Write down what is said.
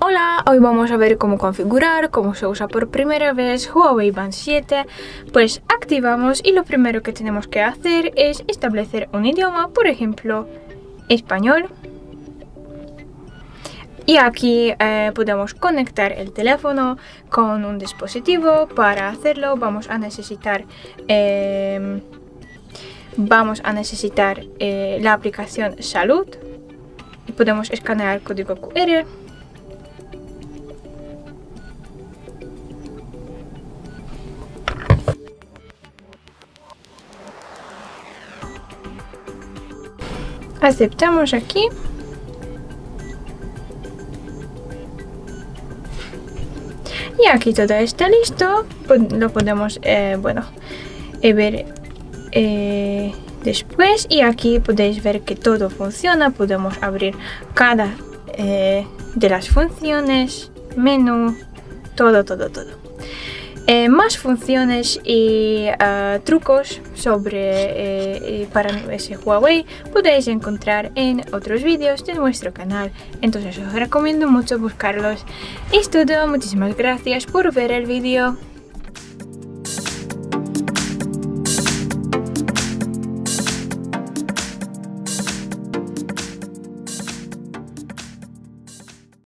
Hola, hoy vamos a ver cómo configurar, cómo se usa por primera vez Huawei Band 7. Pues activamos y lo primero que tenemos que hacer es establecer un idioma, por ejemplo, español. Y aquí podemos conectar el teléfono con un dispositivo. Para hacerlo vamos a necesitar la aplicación Salud. Y podemos escanear código QR. Aceptamos aquí. Y aquí todo está listo. Lo podemos ver después. Y aquí podéis ver que todo funciona. Podemos abrir cada de las funciones, menú, todo. Más funciones y trucos sobre para ese Huawei podéis encontrar en otros vídeos de nuestro canal, entonces os recomiendo mucho buscarlos. Es todo, muchísimas gracias por ver el vídeo.